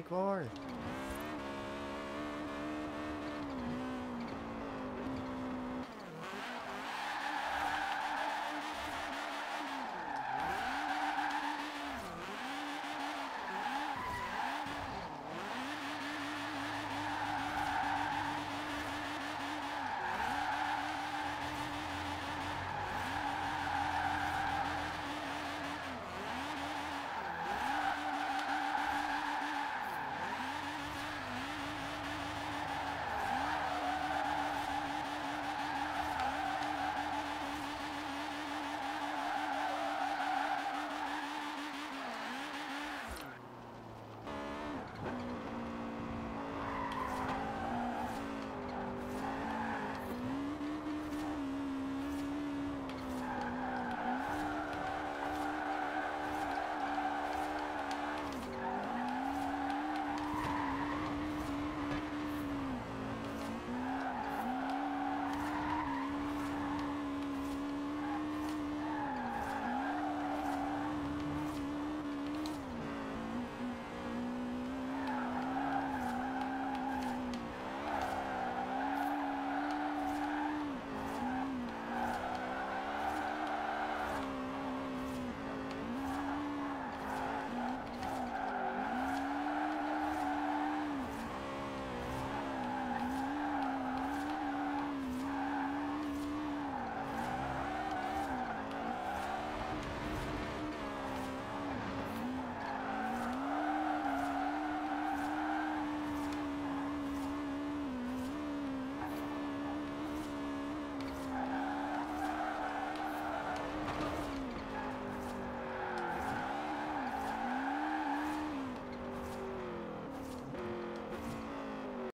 make more.